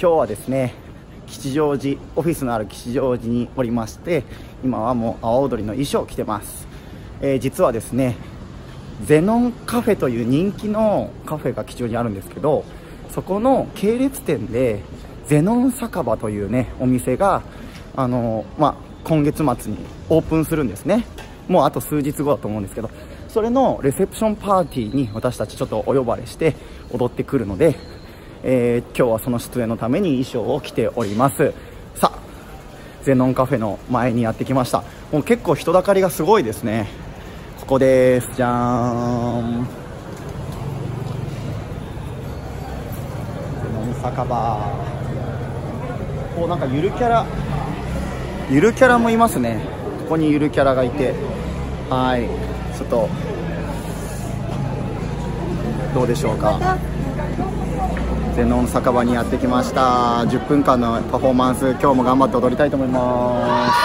今日はですね、吉祥寺、オフィスのある吉祥寺におりまして、今はもう阿波踊りの衣装を着てます。実はですね、ゼノンカフェという人気のカフェが吉祥寺にあるんですけど、そこの系列店でゼノン酒場というね、お店が今月末にオープンするんですね。もうあと数日後だと思うんですけど、それのレセプションパーティーに私たちちょっとお呼ばれして踊ってくるので、今日はその出演のために衣装を着ております。さあ、ゼノンカフェの前にやってきました。もう結構人だかりがすごいですね。ここです。じゃーん、ゼノン酒場。お、なんかゆるキャラもいますね。ここにゆるキャラがいて、はい、ちょっとどうでしょうか。ゼノン酒場にやってきました。10分間のパフォーマンス、今日も頑張って踊りたいと思います。